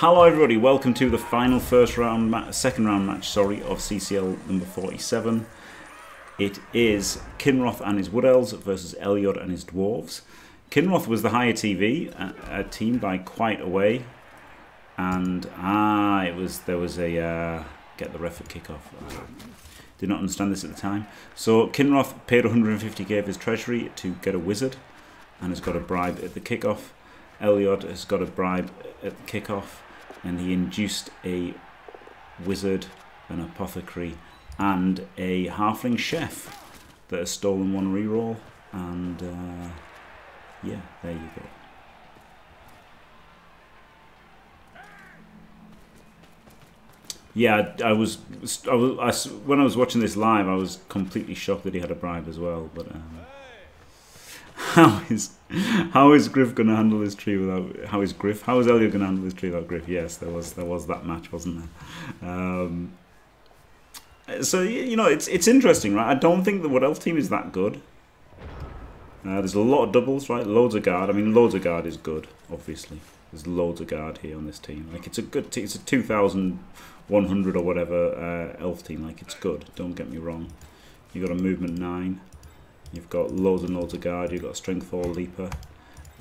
Hello everybody, welcome to the final second round match, sorry, of CCL number 47. It is Kinroth and his Wood Elves versus Elyod and his Dwarves. Kinroth was the higher TV team by quite a way, and get the ref at kickoff. Did not understand this at the time. So Kinroth paid 150k of his treasury to get a wizard, and has got a bribe at the kickoff. Elyod has got a bribe at the kickoff. And he induced a wizard, an apothecary, and a halfling chef that has stolen one reroll. And yeah, there you go. Yeah, when I was watching this live, I was completely shocked that he had a bribe as well. But how is Griff gonna handle this tree without? How is Elyod gonna handle this tree without Griff? Yes, there was that match, wasn't there? So you know, it's interesting, right? I don't think the Wood Elf team is that good. There's a lot of doubles, right? Loads of guard. I mean, loads of guard is good, obviously. There's loads of guard here on this team. Like it's a good team. It's a 2,100 or whatever elf team. Like it's good. Don't get me wrong. You got a movement 9. You've got loads and loads of guard. You've got a strength 4 leaper.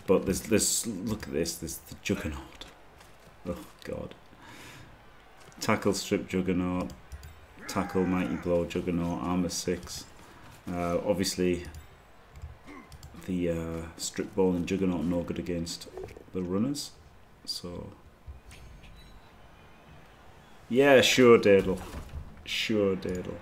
But there's this. Look at this. There's the juggernaut. Oh god. Tackle strip juggernaut. Tackle mighty blow juggernaut. Armor 6. Obviously, the strip ball and juggernaut no good against the runners, so yeah, sure Daedal, sure Daedal.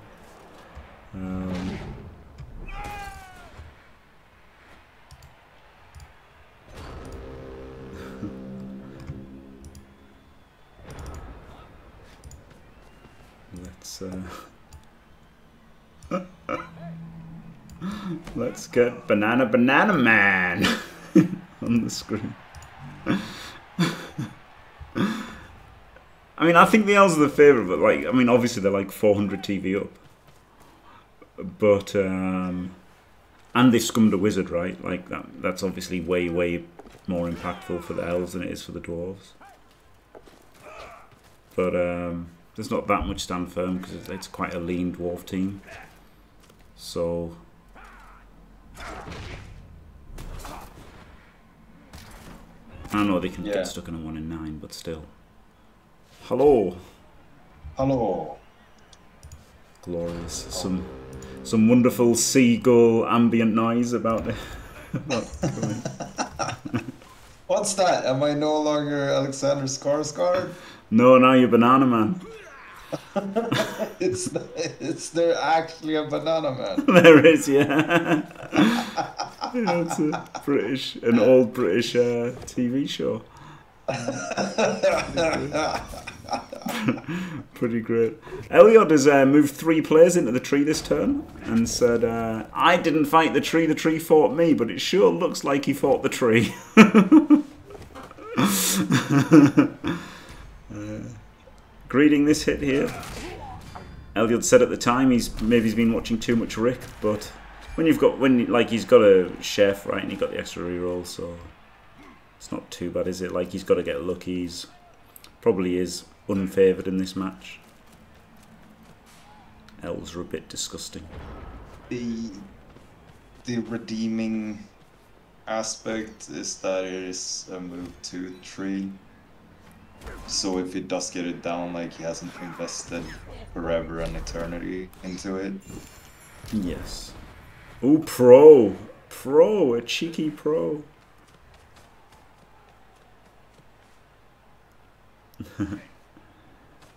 let's get Banana Man on the screen. I mean, I think the elves are the favourite, but like, I mean, obviously they're like 400 TV up. But and they scummed a wizard, right? Like that's obviously way more impactful for the elves than it is for the dwarves. But there's not that much stand firm because it's quite a lean dwarf team. So. I know they can get stuck in a 1 in 9, but still. Hello. Hello. Glorious. Some wonderful seagull ambient noise about it. What's that? Am I no longer Alexander Skarsgård? No, now you're Banana Man. It's there actually a Banana Man. There is, yeah. It's an old British TV show. Pretty great. Elyod has moved 3 players into the tree this turn and said, I didn't fight the tree fought me, but it sure looks like he fought the tree. Greeting this hit here. Elyod said at the time maybe he's been watching too much Rick, but when he's got a chef, right, and he got the extra reroll, so it's not too bad, is it? Like he's got to get lucky. He's probably is unfavoured in this match. Elves are a bit disgusting. The redeeming aspect is that it is a move 2-3. So if he does get it down, like he hasn't invested forever and eternity into it. Yes. Ooh, a cheeky pro.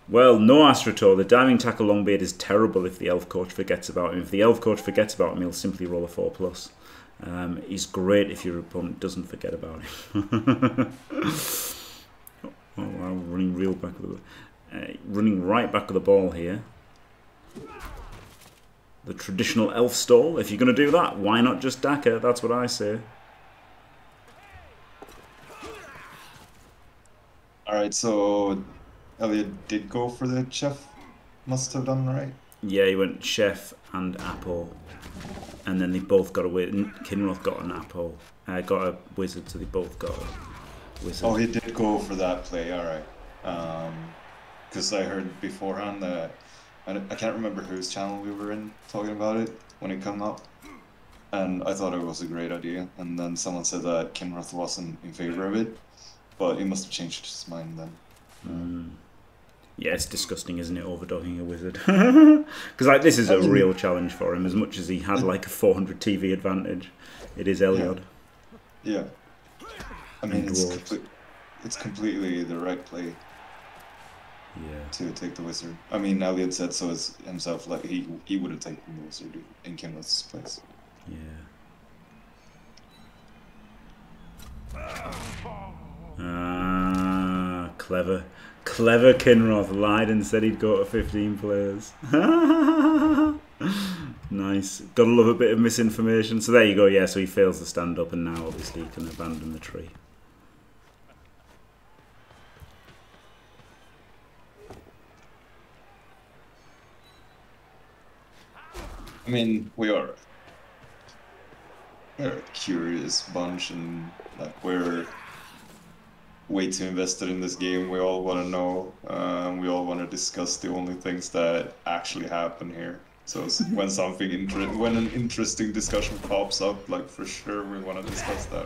Well, no Astrotor, the diving tackle Longbeard is terrible if the elf coach forgets about him. If the elf coach forgets about him, he'll simply roll a 4+. He's great if your opponent doesn't forget about him. Oh, wow, running right back with the ball here. The traditional elf stall. If you're going to do that, why not just Daka? That's what I say. Alright, so Elyod did go for the chef. Must have done, right? Yeah, he went chef and apple. And then they both got a wizard. Kinroth got an apple. Got a wizard, so they both got a wizard. Oh, he did go for that play, alright. Because I heard beforehand that I can't remember whose channel we were in talking about it when it came up, and I thought it was a great idea. And then someone said that Kinroth wasn't in favor of it, but he must have changed his mind then. Yeah, it's disgusting, isn't it, overdogging a wizard? Because like this is a real challenge for him. As much as he had like a 400 TV advantage, it is Elyod. Yeah, I mean it's completely the right play. Yeah. To take the wizard. I mean, Elyod said so as himself. Like he would have taken the wizard in Kinroth's place. Yeah. Ah, clever. Clever Kinroth lied and said he'd go to 15 players. Nice. Gotta love a bit of misinformation. So there you go, yeah, so he fails to stand up and now obviously he can abandon the tree. I mean, we're a curious bunch, and like we're way too invested in this game. We all want to know, we all want to discuss the only things that actually happen here. So when something when an interesting discussion pops up, like for sure we want to discuss that,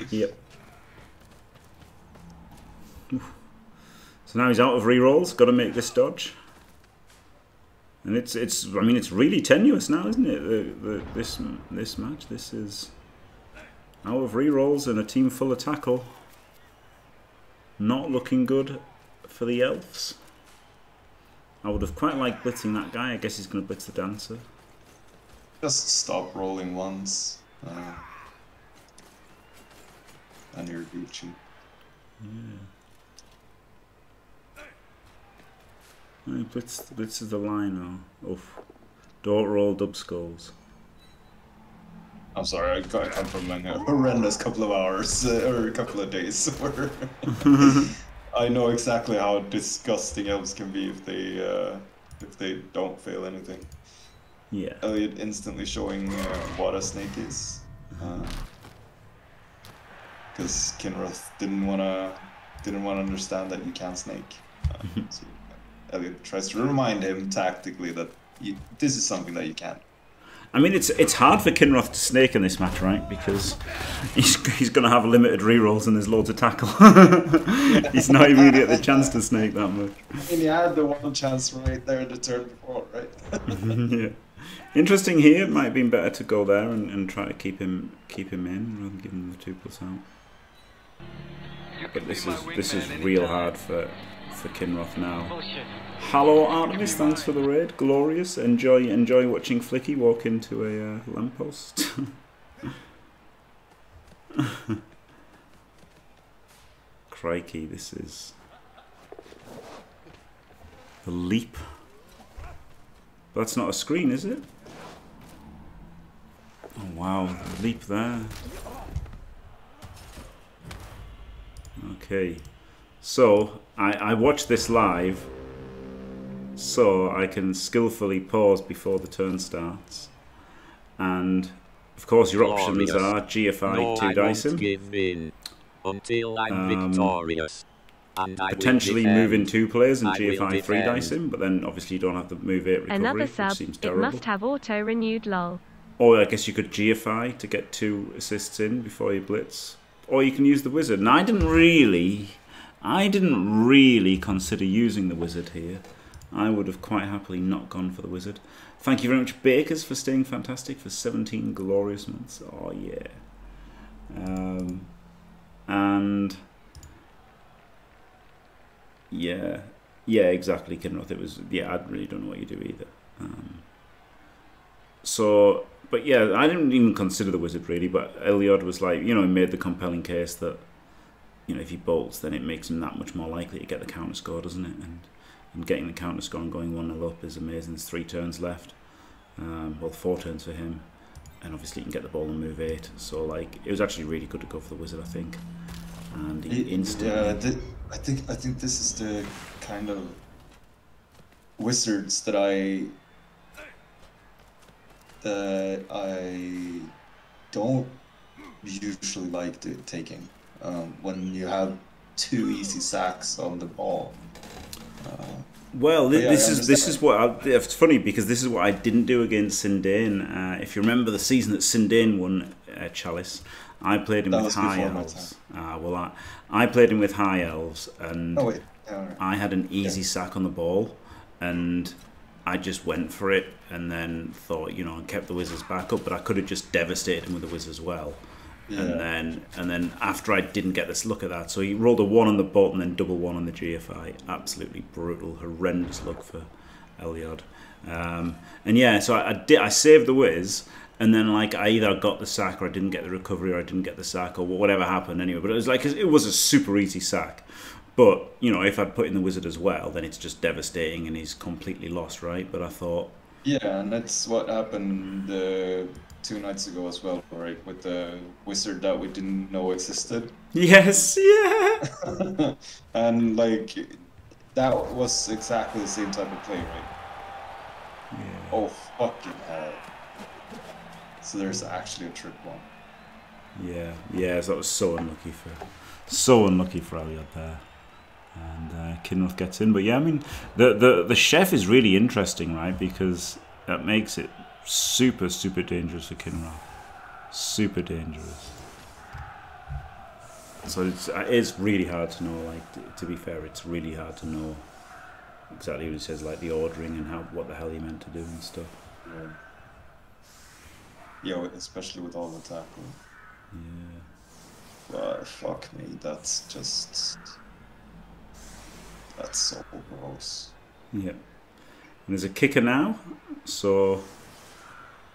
right? Yep. So now he's out of rerolls, got to make this dodge. And it's I mean it's really tenuous now, isn't it? This match, this is out of rerolls and a team full of tackle. Not looking good for the elves. I would have quite liked blitzing that guy. I guess he's going to blitz the dancer. Just stop rolling once. And you're Gucci. Yeah. He blitzes the line now. Oof. Don't roll dub skulls. I'm sorry, I come from like a horrendous couple of hours, or a couple of days, where I know exactly how disgusting elves can be if they don't fail anything. Yeah. Elyod instantly showing what a snake is, because Kinroth didn't want to understand that you can't snake. So Elyod tries to remind him tactically that this is something that you can't. I mean, it's hard for Kinroth to snake in this match, right? Because he's going to have limited rerolls and there's loads of tackle. He's not even going to get the chance to snake that much. I mean, he had the one chance right there the turn before, right? Yeah. Interesting here. It might have been better to go there and try to keep him in rather than give him the 2+ out. But this is real hard for Kinroth now. Hello Artemis, thanks for the raid. Glorious. Enjoy watching Flicky walk into a lamppost. Crikey, this is the leap. That's not a screen, is it? Oh wow, the leap there. Okay. So I watched this live, so I can skillfully pause before the turn starts. And of course your options are GFI no, to dice him. Give in until I'm victorious. And potentially move in 2 players and GFI 3 dice him, but then obviously you don't have the move 8 recovery. Another sub, which seems terrible. It must have auto renewed lol. Or I guess you could GFI to get 2 assists in before you blitz. Or you can use the wizard. Now I didn't really consider using the wizard here. I would have quite happily not gone for the wizard. Thank you very much, Bakers, for staying fantastic for 17 glorious months. Oh, yeah. And... yeah. Yeah, exactly, Kinroth. It was... yeah, I really don't know what you do either. So... but yeah, I didn't even consider the wizard, really. But Elyod was like... you know, he made the compelling case that... you know, if he bolts, then it makes him that much more likely to get the counter score, doesn't it? And getting the counter score and going 1-0 up is amazing. There's 3 turns left. Well, 4 turns for him. And obviously, he can get the ball and move 8. So, like, it was actually really good to go for the wizard, I think. And he instantly. Yeah, I think this is the kind of wizards that I don't usually like taking. When you have two easy sacks on the ball. Well, this is what it's funny, because this is what I didn't do against Sindane. If you remember the season that Sindane won Chalice, I played him with High Elves. Well, I played him with High Elves, and I had an easy sack on the ball, and I just went for it, and then thought, you know, I kept the Wizards back up, but I could have just devastated him with the Wizards as well. Yeah. And then after I didn't get this, look at that. So he rolled a 1 on the bolt and then double 1 on the GFI. Absolutely brutal, horrendous look for Elyod. And yeah, so I saved the whiz, and then like I either got the sack or I didn't get the recovery or I didn't get the sack or whatever happened anyway. But it was like, it was a super easy sack. But you know, if I'd put in the wizard as well, then it's just devastating and he's completely lost, right? But I thought, yeah, and that's what happened. Two nights ago as well, right? With the wizard that we didn't know existed. Yes, yeah. And like that was exactly the same type of play, right? Yeah. Oh fucking hell! So there's actually a trip one. Yeah, yeah. So that was so unlucky for Elyod there. And Kinroth gets in, but yeah, I mean the chef is really interesting, right? Because that makes it super dangerous for Kinroth. Super dangerous. So it's really hard to know. Like, to be fair, it's really hard to know exactly what he says, like the ordering and what the hell he meant to do and stuff. Yeah, especially with all the tackle. Yeah. Well, fuck me. That's so gross. Yeah. And there's a kicker now, so.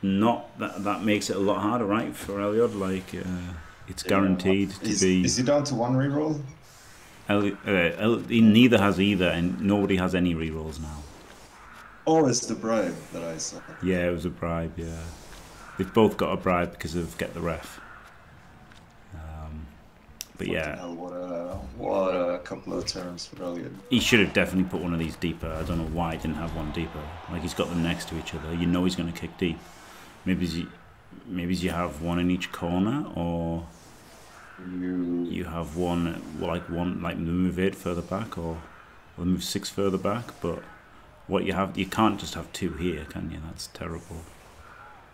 Not that makes it a lot harder, right, for Elyod? Like, it's guaranteed to be. Is he down to one reroll? He neither has either, and nobody has any rerolls now. Or it's the bribe that I saw. Yeah, it was a bribe. Yeah, they've both got a bribe because of get the ref. But yeah, hell, what a couple of turns for Elyod. He should have definitely put one of these deeper. I don't know why he didn't have one deeper. Like, he's got them next to each other. You know he's going to kick deep. Maybe you have one in each corner, or you have one like move 8 further back, or move 6 further back. But what you have, you can't just have two here, can you? That's terrible.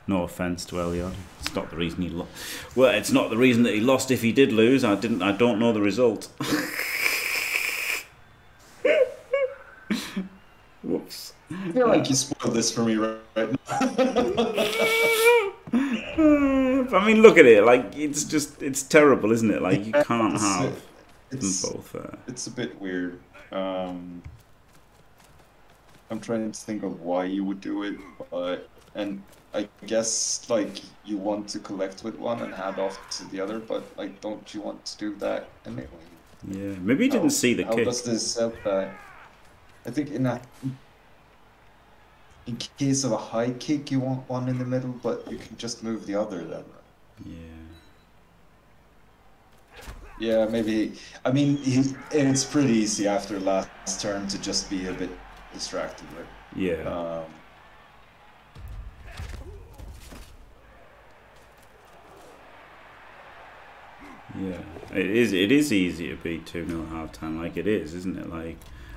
No offense to Elyod. It's not the reason he lost. Well, it's not the reason that he lost. If he did lose, I don't know the result. Whoops. I feel like you spoiled this for me right now. I mean, look at it. Like, it's just, it's terrible, isn't it? Like, you can't have them both. It's a bit weird. I'm trying to think of why you would do it, and I guess like you want to collect with one and hand off to the other, but like, don't you want to do that anyway? Yeah, maybe you didn't see the kick. How does this help? I think in case of a high kick, you want one in the middle, but you can just move the other then. Yeah. Yeah, maybe. I mean, it's pretty easy after last turn to just be a bit distracted, right? Yeah. Yeah, it is easy to be 2-0 half time, like it is, isn't it? Like,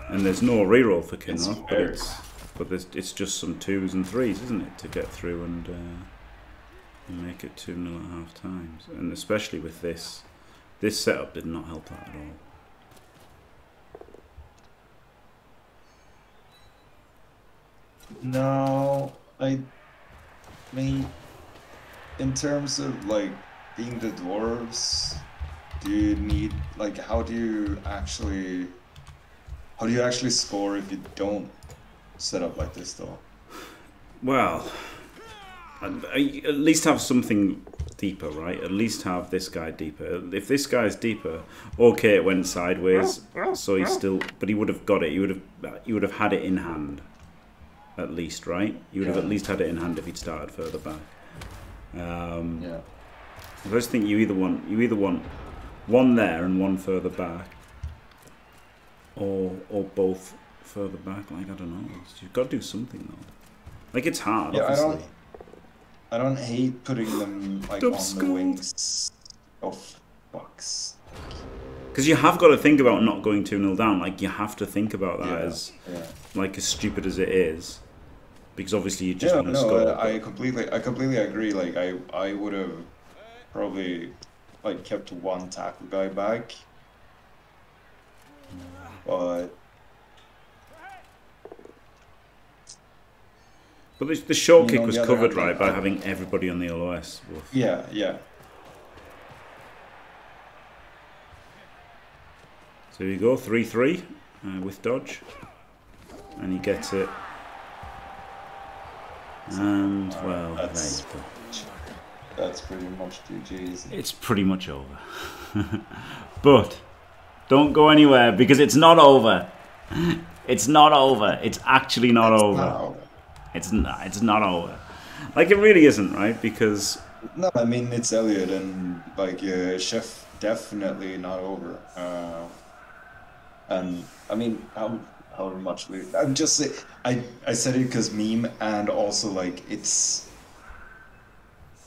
and there's no reroll for Kinroth, but it's just some 2s and 3s, isn't it, to get through and make it 2-0 at half times, and especially with this setup did not help that at all. No, I mean, in terms of like being the dwarves, do you need, like, how do you actually score if you don't set up like this though? Well, at least have something deeper, right? At least have this guy deeper. If this guy's deeper, okay, it went sideways, so he's still, but he would have got it. You would have had it in hand, at least, right? You would have at least had it in hand if he'd started further back. Yeah. I just think you either want one there and one further back, or both further back. Like, I don't know. You've got to do something though. Like, it's hard. Yeah, obviously. I don't hate putting them like on the wings. Oh fucks. Because you have got to think about not going 2-0 down. Like, you have to think about that like, as stupid as it is. Because obviously you just want to score. I completely agree. Like, I would have probably, like, kept one tackle guy back. But the short kick was covered, right, by having everybody on the LOS. Yeah, yeah. So you go 3-3 with dodge, and he gets it, and well, that's pretty much GG's. It's pretty much over, but don't go anywhere because it's not over. It's not over. It's actually not over. It's not over. Like, it really isn't, right? Because no, I mean, it's Elyod, and like Chef, definitely not over. And I mean, how much? I'm just saying, I said it because meme, and also like it's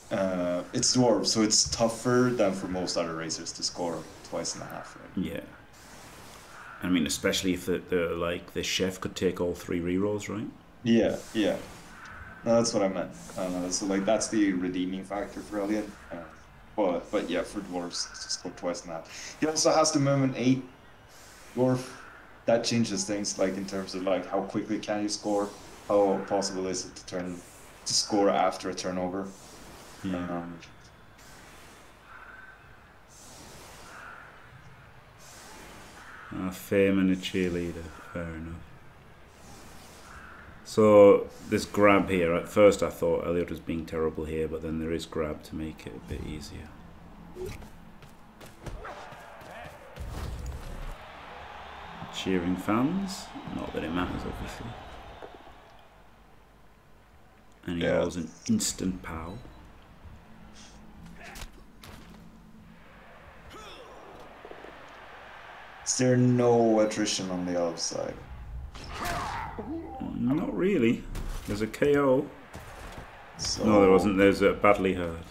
Dwarves, so it's tougher than for most other racers to score 2.5 times. Right? Yeah. I mean, especially if the Chef could take all 3 rerolls, right? Yeah, yeah. No, that's what I meant. So like that's the redeeming factor for Elyod. But yeah, for Dwarves to score 2.5 times. He also has the moment 8. Dwarf, that changes things, like in terms of like how quickly can you score, how possible is it to score after a turnover. Yeah. Fame and a cheerleader, fair enough. So this grab here, at first I thought Elyod was being terrible here, but then there is grab to make it a bit easier. Cheering fans, not that it matters, obviously. And he rolls an instant pow. Is there no attrition on the outside? Not really. There's a KO. So no, there wasn't. There's a badly hurt.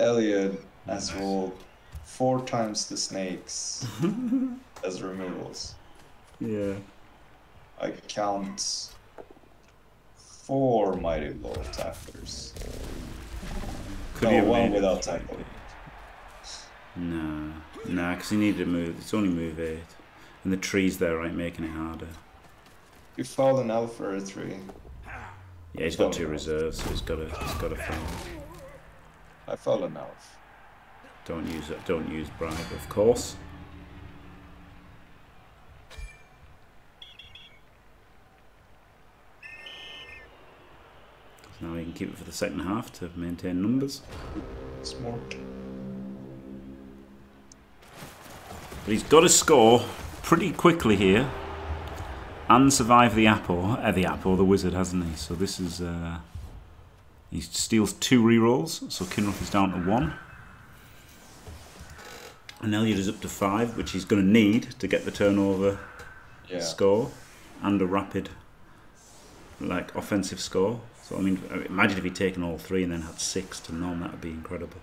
Elyod has rolled 4 times the snakes as removals. Yeah. I count 4 mighty blow tacklers. No, 1 without tackle. Nah, because he needed to move. It's only move 8. And the tree's there, right, making it harder. You fouled an elf for a 3. Yeah, he's got 2 reserves, so he's got to foul. I fouled an elf. Don't use it. Don't use bribe, of course. So now we can keep it for the second half to maintain numbers. Smart. But he's got to score pretty quickly here and survive the apple. The wizard, hasn't he? So this is. He steals 2 rerolls, so Kinroth is down to 1. And Elyod is up to 5, which he's going to need to get the turnover score and a rapid, like, offensive score. So, I mean, imagine if he'd taken all 3 and then had 6 to none. That would be incredible.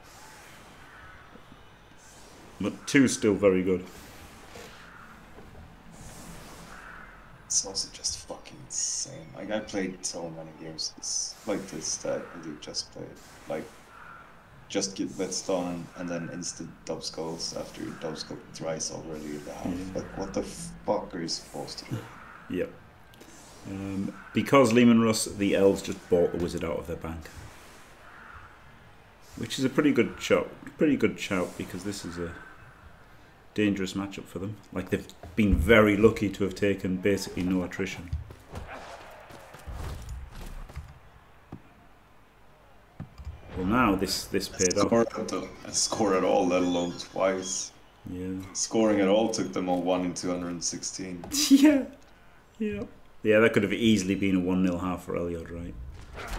But 2 is still very good. It's also just fucking insane. Like, I played so many games like this that Elyod just played, like, just get blitzed on and then instant dub skulls after you dub skull thrice already in the half. Like, what the fuck are you supposed to do? Yep. Because Lehman Russ, the elves just bought the wizard out of their bank. Which is a pretty good shout. Pretty good shout, because this is a dangerous matchup for them. Like, they've been very lucky to have taken basically no attrition. Well, now this paid off. A score at all, let alone twice. Yeah. Scoring at all took them a 1 in 216. Yeah. Yeah. Yeah, that could have easily been a 1-0 half for Elyod, right?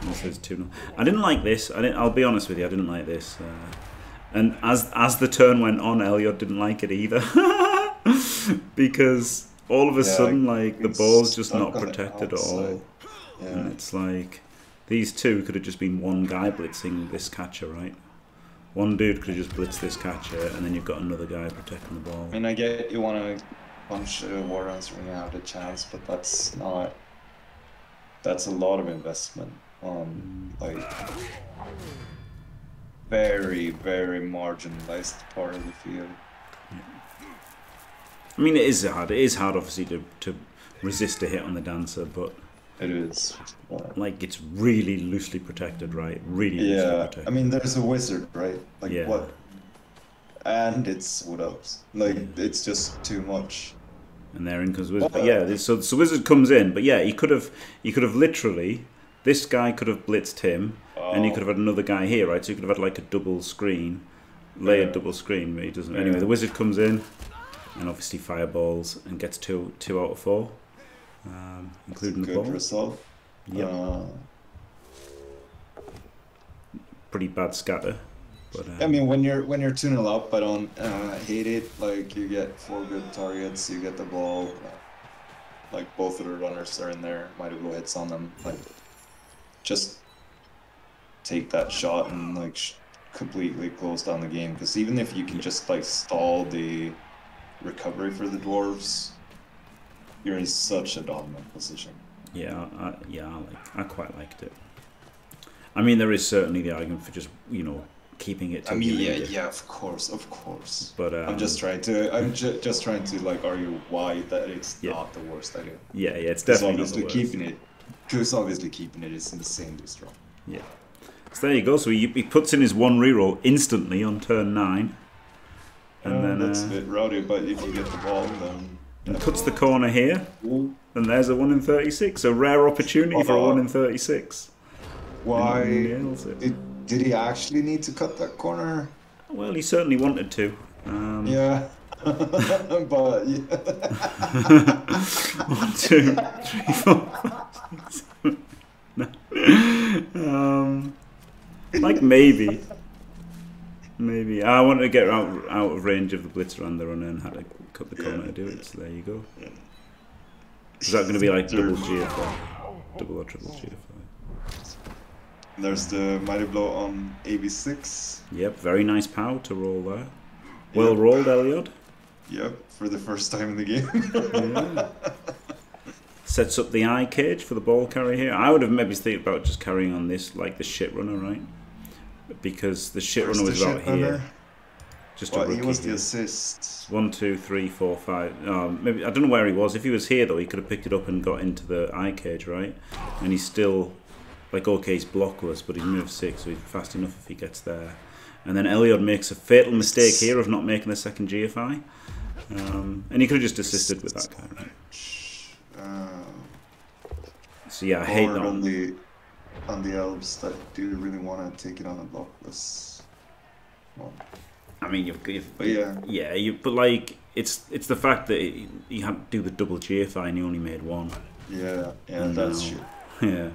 Also, it's 2-0. I didn't like this. I'll be honest with you. I didn't like this. And as the turn went on, Elyod didn't like it either, because all of a sudden, like, the ball's just not protected at all, and it's like. These 2 could have just been 1 guy blitzing this catcher, right? One dude could have just blitzed this catcher, and then you've got another guy protecting the ball. I mean, I get you want to punch Warrens when you have the chance, but that's not... That's a lot of investment. Like... Very, very marginalized part of the field. Yeah. I mean, it is hard. It is hard, obviously, to resist a hit on the dancer, but... It is. Like, it's really loosely protected, right? Really loosely protected. I mean, there's a wizard, right? Like, what? And it's Wood Elves. Like, it's just too much. And therein comes Wizard. But yeah, so Wizard comes in, but yeah, he could have literally... This guy could have blitzed him, and he could have had another guy here, right? So he could have had, like, a double screen. Layered double screen, but he doesn't... Anyway, the Wizard comes in, and obviously fireballs, and gets two out of four. Including the ball. Good result. Yeah. Pretty bad scatter. But, I mean, when you're 2-0 up, I don't hate it. Like, you get 4 good targets, you get the ball. Like, both of the runners are in there. Might have hits on them. Like, just take that shot and like completely close down the game. Because even if you can just like stall the recovery for the Dwarves, you're in such a dominant position. Yeah, I quite liked it. I mean, there is certainly the argument for just, you know, keeping it. I mean, yeah, of course. But I'm just trying to like argue why that it's not the worst idea. Yeah, it's definitely not the worst. Because obviously keeping it is insanely strong. Yeah. So there you go. So he puts in his 1 reroll instantly on turn 9, and then that's a bit rowdy. But if you get the ball, then. And cuts the corner here, and there's a 1 in 36. A rare opportunity for a 1 in 36. Why did he actually need to cut that corner? Well, he certainly wanted to. Yeah, but yeah. 1, 2, 3, 4, 5, 6, 7. No. Like maybe I wanted to get out of range of the blitzer and the runner and had to cut the corner to do it. So there you go. Is that going to be like double GFI, double or triple GFI? There's the mighty blow on AB6. Yep, very nice pow to roll there. Well rolled, Elyod. Yep, for the first time in the game. Sets up the eye cage for the ball carrier here. I would have maybe thought about just carrying on this like the shit runner, right? Because the shit runner was out here. Just he was the assist. 1, 2, 3, 4, 5. Maybe I don't know where he was. If he was here though, he could have picked it up and got into the eye cage, right? And he's still like okay, he's blockless, but he's move 6, so he's fast enough if he gets there. And then Elyod makes a fatal mistake here of not making the second GFI, and he could have just assisted with that guy, right? So yeah, I hate that. On the elves that do really want to take it on a blockless one. I mean, but like it's the fact that you had to do the double GFI and you only made 1. Yeah, and that's true. Yeah.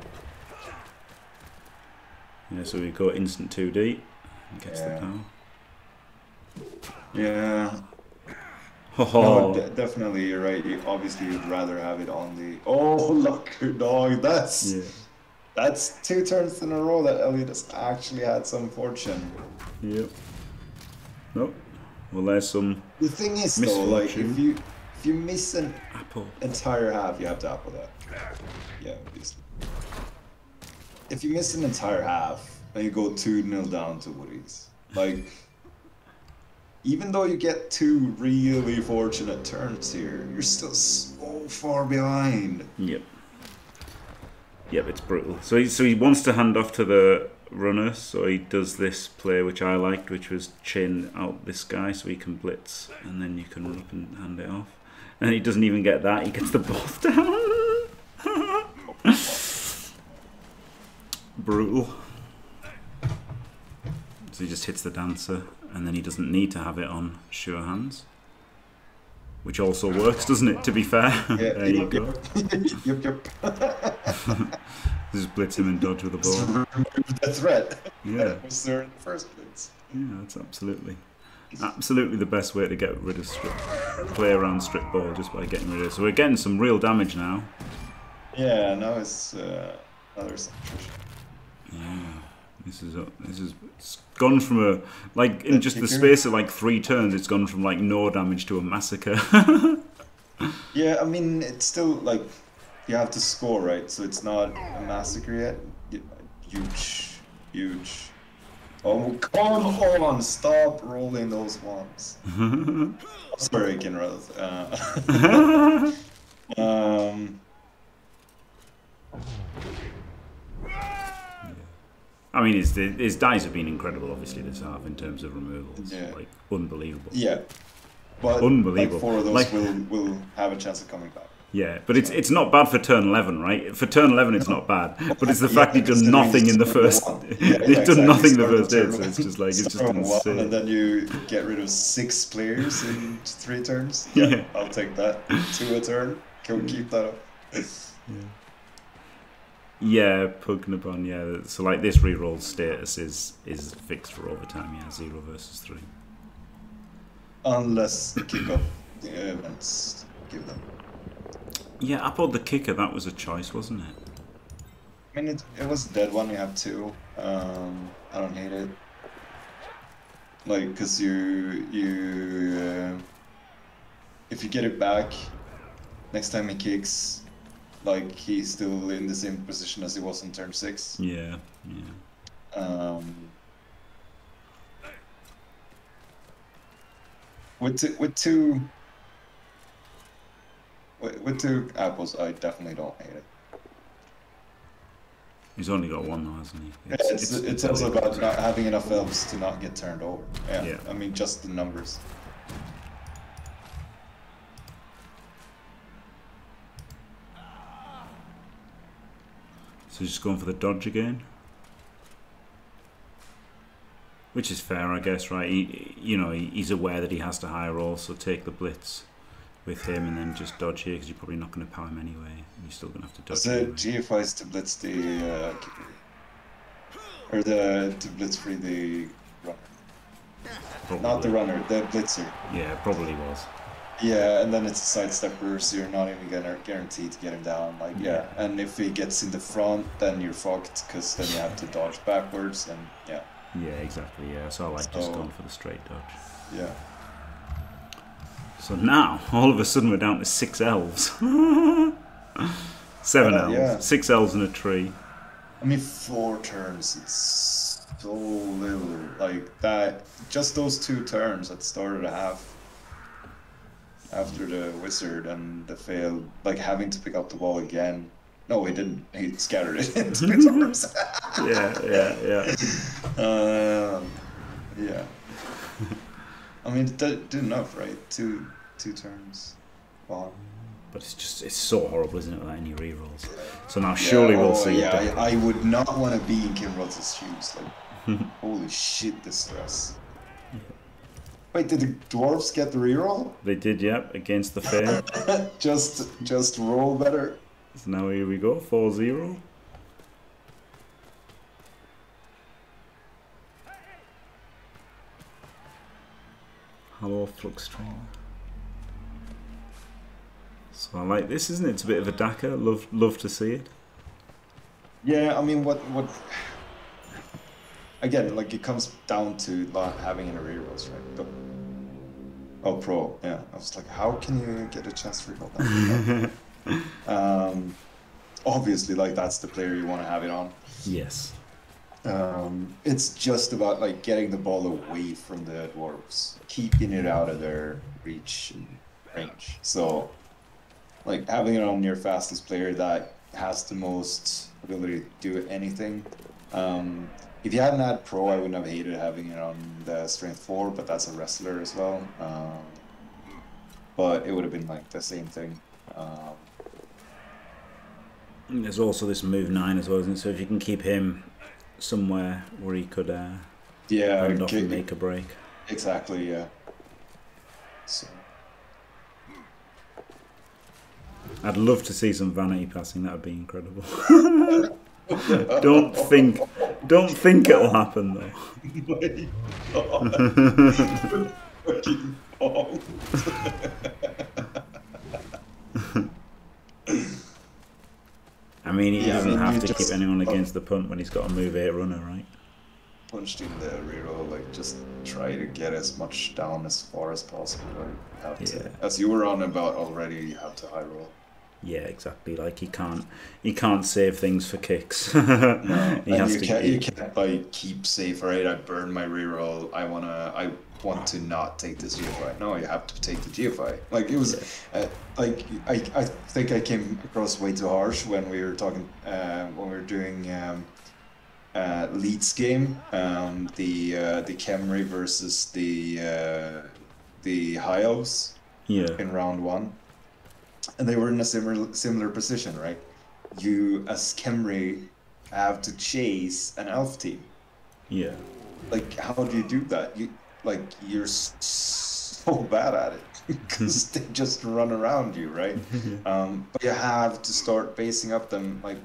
So we go instant 2D. And gets the power. Yeah. No, definitely, you're right. Obviously, you'd rather have it on the. Oh, lucker dog! That's. Yeah. That's 2 turns in a row that Elyod has actually had some fortune. Yep. Nope. Well, there's some. The thing is, though, like if you miss an apple. Entire half, you have to apple that. Yeah, obviously. If you miss an entire half, then you go 2-0 down to Woody's. Like, even though you get 2 really fortunate turns here, you're still so far behind. Yep. Yep, it's brutal. So he wants to hand off to the runner, so he does this play which I liked, which was chin out this guy so he can blitz, and then you can run up and hand it off. And he doesn't even get that, he gets the ball down. Brutal. So he just hits the dancer, and then he doesn't need to have it on sure hands. Which also works, doesn't it, to be fair? Yeah, there you go. Just blitz him and dodge with the ball. Remove the threat. Yeah. That was there in the first place. Yeah, that's absolutely the best way to get rid of strip. Play around strip ball just by getting rid of it. So we're getting some real damage now. Yeah, now it's another substitution. Yeah, It's gone from a in just the space of like 3 turns, it's gone from like no damage to a massacre. Yeah, I mean it's still like you have to score right, so it's not a massacre yet. Huge. Oh come on! Stop rolling those ones. I'm sorry, Kinroth. I mean, his dice have been incredible, obviously, this half in terms of removals. Yeah. Like, unbelievable. Yeah. But unbelievable. Like 4 of those like, will have a chance of coming back. Yeah, but it's not bad for turn 11, right? For turn 11, it's not bad. But it's the fact he'd done nothing in the first... He'd done nothing the first day, so it's just like... It's just insane. And then you get rid of 6 players in 3 turns. Yeah, yeah. I'll take that. 2 a turn. Can we keep that up? Yeah. Yeah, Pugnabon, yeah. So like this reroll status is fixed for overtime, yeah, 0 versus 3. Unless kickoff events give them. Yeah, I pulled the kicker, that was a choice, wasn't it? I mean it was a dead one, you have 2. I don't hate it. Like, cause you if you get it back, next time he kicks like he's still in the same position as he was in turn 6. Yeah, yeah. With two apples, I definitely don't hate it. He's only got 1 though, hasn't he? It's also about not having enough elves to not get turned over. Yeah, yeah. I mean just the numbers. So just going for the dodge again, which is fair, I guess, right? He's aware that he has to high roll, so take the blitz with him and then just dodge here because you're probably not going to power him anyway, and you're still going to have to dodge. So anyway. GFI's to blitz the to blitz free the runner, probably. Not the runner, the blitzer. Yeah, probably was. Yeah, and then it's a sidestepper, so you're not even guaranteed to get him down. Like, yeah, and if he gets in the front, then you're fucked, because then you have to dodge backwards, and yeah. Yeah, exactly, yeah, so I like just going for the straight dodge. Yeah. So now, all of a sudden, we're down to 6 elves. 7 elves, yeah. 6 elves in a tree. I mean, 4 turns, it's so little. Like, that, just those 2 turns at the start of the half, after the wizard and the failed, like having to pick up the ball again. No, he didn't. He scattered it into his arms. Yeah. Yeah. I mean, that did enough, right? Two turns. Wow. But it's just, it's so horrible, isn't it, without any rerolls? So now surely we'll see. Yeah, I would not want to be in Kinroth's shoes. Like, holy shit, the stress. Wait, did the dwarves get the reroll? They did, yep, against the fail. just roll better. So now here we go, 4-0. Hello, Fluxstream. So I like this, isn't it? It's a bit of a daka. Love to see it. Yeah, I mean, what? Again, like it comes down to not having any rerolls, right? But, pro, yeah. I was like, how can you get a chance to reroll that? Obviously, like that's the player you want to have it on. Yes. It's just about like getting the ball away from the dwarves, keeping it out of their reach and range. So, like having it on your fastest player that has the most ability to do anything. If you hadn't had pro, I wouldn't have hated having it on the strength 4, but that's a wrestler as well. But it would have been like the same thing. There's also this move 9 as well, isn't it? So if you can keep him somewhere where he could round off and make a break. Exactly, yeah. So. I'd love to see some vanity passing. That would be incredible. Don't think it'll happen though. I mean, he doesn't have to keep anyone against the punt when he's got a move 8 runner, right? punched in the reroll, like just try to get as much down as far as possible, right? Have to, as you were on about already, you have to high roll. Yeah, exactly. Like he can't save things for kicks. No, you can't like keep safe. Right, I burned my reroll. I want to not take this GFI. No, you have to take the GFI. Like it was, I think I came across way too harsh when we were talking when we were doing Leeds game, the Khemri versus the High Elves. Yeah. In round one. And they were in a similar position, right? You, as Khemri, have to chase an elf team. Yeah. Like, how do you do that? You, like, you're so bad at it because they just run around you, right? But you have to start basing up them, like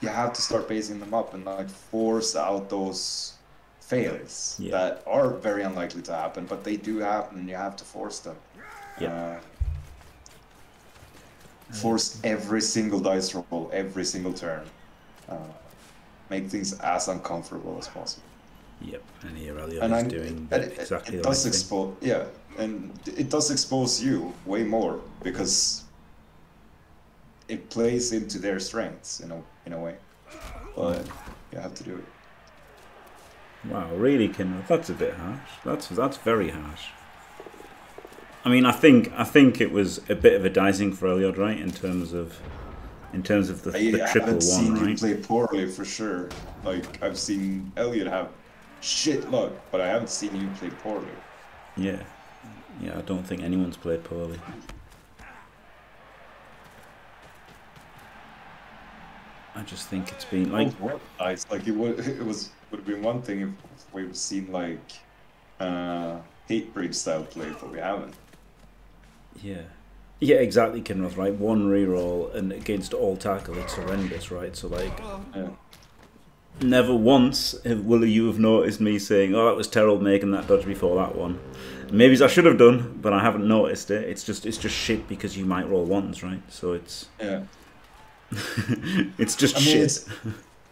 you have to start basing them up and like force out those fails that are very unlikely to happen, but they do happen, and you have to force them. Yeah. Force every single dice roll, every single turn. Make things as uncomfortable as possible. Yep, and here Elyod is doing exactly the same thing. Yeah, and it does expose you way more because it plays into their strengths in a way. But you have to do it. Wow, really, Kinroth? That's a bit harsh. That's very harsh. I mean, I think it was a bit of a dicing for Elyod, right? In terms of the triple one, seen right? You play poorly for sure. Like I've seen Elyod have shit luck, but I haven't seen you play poorly. Yeah, yeah. I don't think anyone's played poorly. I just think it's been like it would have been one thing if we've seen like Hatebreed style play, but we haven't. Yeah. Yeah, exactly, Kinroth, right? One reroll and against all tackle, it's horrendous, right? So, like, never once will you have noticed me saying, oh, that was terrible making that dodge before that one. Maybe I should have done, but I haven't noticed it. It's just shit because you might roll ones, right? So it's... Yeah. It's just shit.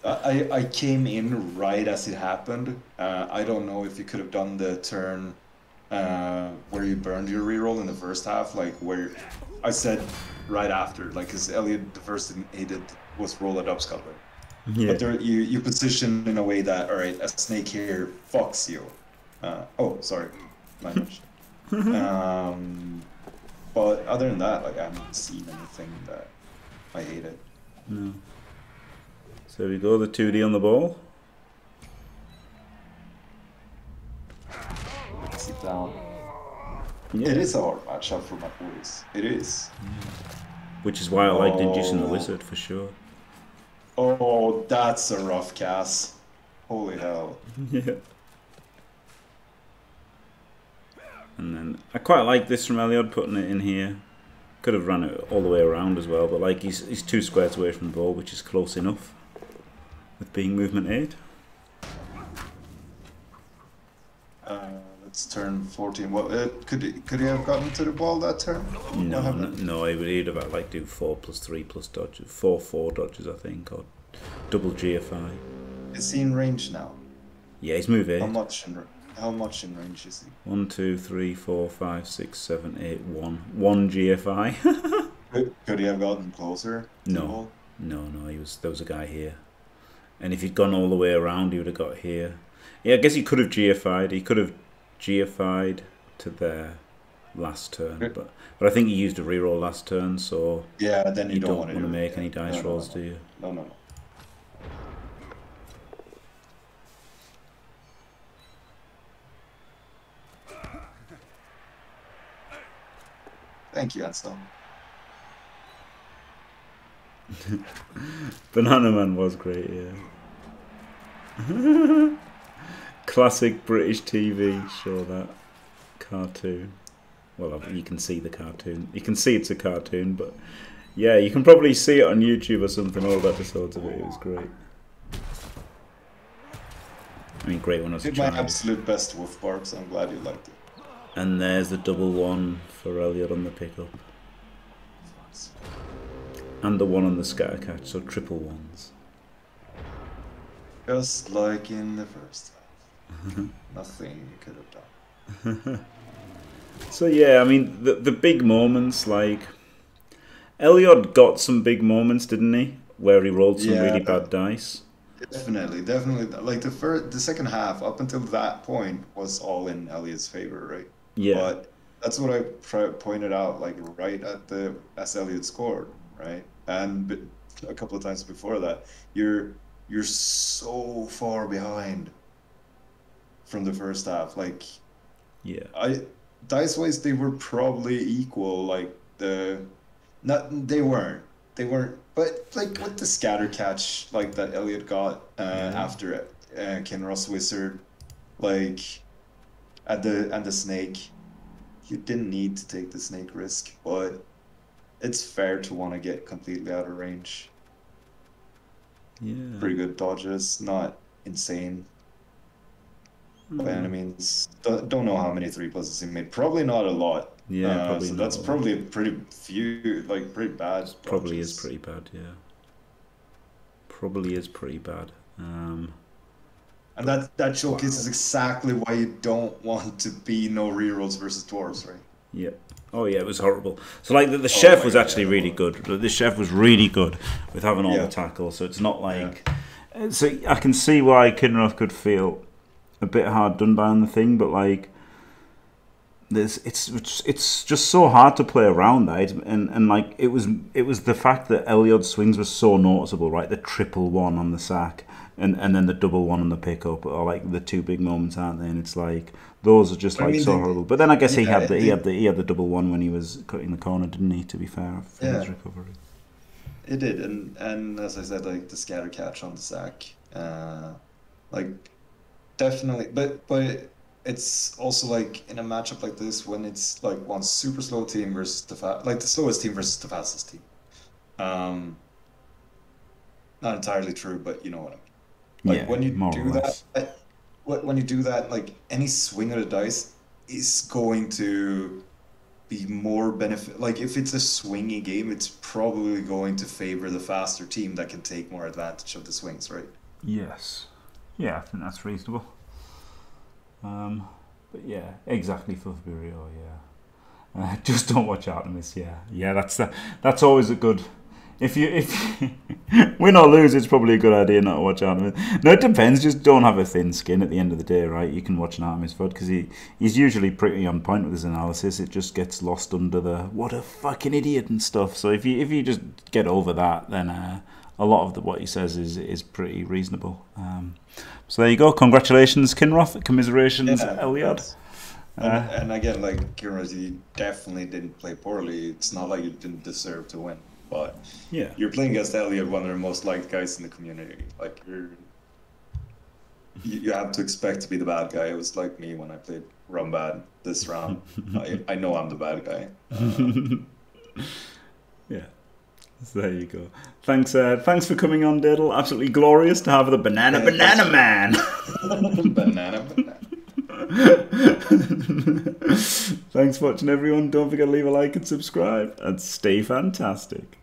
I came in right as it happened. I don't know if you could have done the turn... where you burned your reroll in the first half, like where I said right after, like because Elyod, the first thing he did was roll it up scuttle. Yeah. But there, you position in a way that, all right, a snake here fucks you. Oh, sorry, language. But other than that, like I haven't seen anything that I hated. No. So we go the 2D on the ball. Sit down. Yeah. It is a hard matchup for my boys. It is. Yeah. Which is why I liked inducing the wizard for sure. Oh, that's a rough cast. Holy hell. Yeah. And then I quite like this from Elyod, putting it in here. Could have run it all the way around as well, but like he's two squares away from the ball, which is close enough with being movement 8. It's turn 14. Well, could he have gotten to the ball that turn? No. He would have like do 4 + 3 + dodges, 4 dodges, I think, or double GFI. Is he in range now? Yeah, he's moving. How much in range is he? 1, 2, 3, 4, 5, 6, 7, 8, 1. 1 GFI. could he have gotten closer? No, no. There was a guy here, and if he'd gone all the way around, he would have got here. Yeah, I guess he could have GFI'd. He could have GFI'd to their last turn, but I think he used a reroll last turn, so yeah, then you don't want to make any dice rolls, do you? No. Thank you, Ansel. Banana Man was great, yeah. Classic British TV show, that cartoon. Well, you can see the cartoon. You can see it's a cartoon, but yeah, you can probably see it on YouTube or something, old episodes of it. It was great. I mean, great when I was a child. Did my absolute best, Wolf Barks. I'm glad you liked it. And there's the double one for Elyod on the pickup. And the one on the scatter catch, so triple ones. Just like in the first time. Nothing you could have done. So yeah, I mean, the big moments, like... Elyod got some big moments, didn't he? Where he rolled some really bad dice. Definitely, definitely. Like, the second half, up until that point, was all in Elyod's favor, right? Yeah. But that's what I pointed out, like, right at the... as Elyod scored, right? And a couple of times before that, you're so far behind from the first half. Like, yeah, dice-wise, they were probably equal. Like they weren't. But like with the scatter catch, like that Elyod got after Kinroth's wizard, like at the snake, you didn't need to take the snake risk, but it's fair to want to get completely out of range. Yeah. Pretty good dodges, not insane by any means. Don't know how many 3+s he made. Probably not a lot. Yeah, probably so not. That's probably pretty few, like pretty bad. Probably is pretty bad. Yeah. Probably is pretty bad. And that showcase is exactly why you don't want to be no rerolls versus dwarves, right? Yeah. Oh yeah, it was horrible. So like the chef was actually really good. The chef was really good with having all the tackle. So it's not like so I can see why Kinroth could feel a bit hard done by on the thing, but like it's just so hard to play around that, and like it was the fact that Elyod's swings were so noticeable, right? The triple one on the sack and then the double one on the pickup are like the two big moments, aren't they? And it's like those are just like so horrible. But then I guess he had the double one when he was cutting the corner, didn't he? To be fair, for his recovery, it did. And as I said, like the scatter catch on the sack, like definitely. But it's also like in a matchup like this when it's like one super slow team versus the slowest team versus the fastest team. Not entirely true, but you know what I mean. Like when you do that, like any swing of the dice is going to be more benefit. Like if it's a swingy game, it's probably going to favor the faster team that can take more advantage of the swings, right? Yes. Yeah, I think that's reasonable. But yeah, exactly for Furio, yeah. Just don't watch Artemis, yeah. Yeah, that's always a good. If you win or lose, it's probably a good idea not to watch Artemis. No, it depends. Just don't have a thin skin at the end of the day, right? You can watch an Artemis VOD because he's usually pretty on point with his analysis. It just gets lost under the what a fucking idiot and stuff. So if you just get over that, then a lot of what he says is pretty reasonable. So there you go. Congratulations, Kinroth. Commiserations, Elyod. And again, like Kinroth, you definitely didn't play poorly. It's not like you didn't deserve to win. But yeah, you're playing against Elyod, one of the most liked guys in the community. Like you have to expect to be the bad guy. It was like me when I played Rumbad this round. I know I'm the bad guy. Yeah, so there you go. Thanks, thanks for coming on, Daedal. Absolutely glorious to have the banana man. banana. Thanks for watching, everyone. Don't forget to leave a like and subscribe, and stay fantastic.